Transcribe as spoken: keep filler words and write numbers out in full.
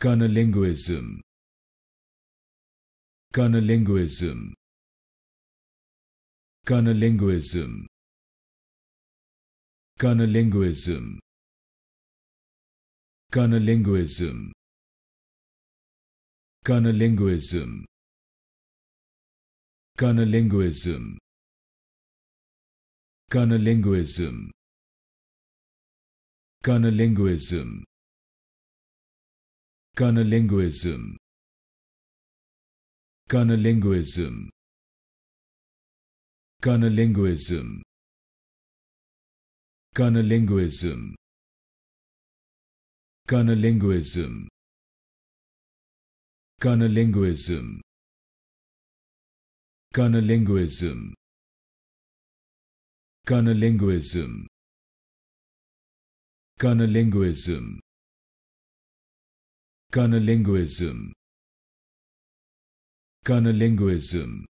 Cunnilinguism. Cunnilinguism. Cunnilinguism. Cunnilinguism. Cunnilinguism. Cunnilinguism. Cunnilinguism. Cunnilinguism. Cunnilinguism. Cunnilinguism. Cunnilinguism. Cunnilinguism. Cunnilinguism. Cunnilinguism. Cunnilinguism. Cunnilinguism. Cunnilinguism. Cunnilinguism. Cunnilinguism. Cunnilinguism.